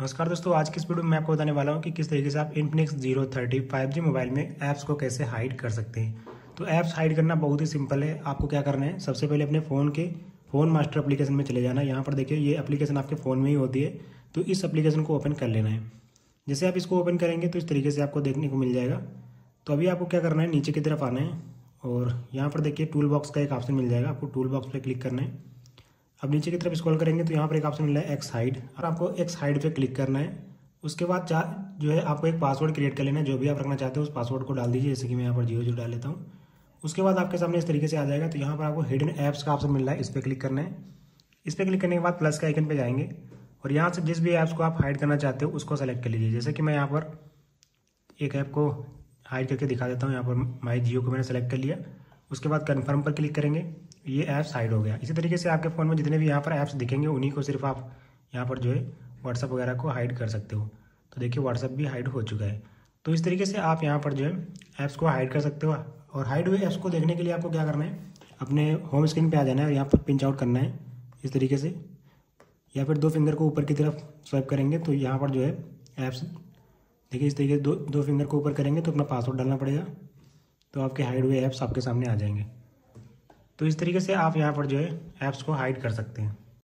नमस्कार दोस्तों, आज के इस वीडियो में मैं आपको बताने वाला हूं कि किस तरीके से आप इन्फिनिक्स जीरो 30 5G मोबाइल में ऐप्स को कैसे हाइड कर सकते हैं। तो ऐप्स हाइड करना बहुत ही सिंपल है। आपको क्या करना है, सबसे पहले अपने फ़ोन के फ़ोन मास्टर एप्लीकेशन में चले जाना। यहाँ पर देखिए ये एप्लीकेशन आपके फ़ोन में ही होती है, तो इस एप्लीकेशन को ओपन कर लेना है। जैसे आप इसको ओपन करेंगे तो इस तरीके से आपको देखने को मिल जाएगा। तो अभी आपको क्या करना है, नीचे की तरफ आना है और यहाँ पर देखिए टूल बॉक्स का एक ऑप्शन मिल जाएगा। आपको टूल बॉक्स पर क्लिक करना है। अब नीचे की तरफ स्क्रॉल करेंगे तो यहाँ पर एक ऑप्शन मिला है एक्स हाइड, और आपको एक्स हाइड पे क्लिक करना है। उसके बाद जो है आपको एक पासवर्ड क्रिएट कर लेना है, जो भी आप रखना चाहते हो उस पासवर्ड को डाल दीजिए। जैसे कि मैं यहाँ पर 0 डाल लेता हूँ। उसके बाद आपके सामने इस तरीके से आ जाएगा। तो यहाँ पर आपको हिडन ऐप्स का ऑप्शन मिल रहा है, इस पर क्लिक करना है। इस पर क्लिक करने के बाद प्लस के आइकन पर जाएंगे और यहाँ से जिस भी ऐप्स को आप हाइड करना चाहते हो उसको सेलेक्ट कर लीजिए। जैसे कि मैं यहाँ पर एक ऐप को हाइड करके दिखा देता हूँ। यहाँ पर माई जियो को मैंने सेलेक्ट कर लिया। उसके बाद कन्फर्म पर क्लिक करेंगे, ये ऐप्स हाइड हो गया। इसी तरीके से आपके फ़ोन में जितने भी यहाँ पर ऐप्स दिखेंगे उन्हीं को सिर्फ आप यहाँ पर जो है व्हाट्सअप वगैरह को हाइड कर सकते हो। तो देखिए व्हाट्सअप भी हाइड हो चुका है। तो इस तरीके से आप यहाँ पर जो है ऐप्स को हाइड कर सकते हो। और हाइड हुए ऐप्स को देखने के लिए आपको क्या करना है, अपने होम स्क्रीन पर आ जाना है और यहाँ पर पिंच आउट करना है इस तरीके से, या फिर दो फिंगर को ऊपर की तरफ स्वाइप करेंगे तो यहाँ पर जो है ऐप्स देखिए इस तरीके से दो फिंगर को ऊपर करेंगे तो अपना पासवर्ड डालना पड़ेगा। तो आपके हाइड हुए ऐप्स आपके सामने आ जाएंगे। तो इस तरीके से आप यहाँ पर जो है ऐप्स को हाइड कर सकते हैं।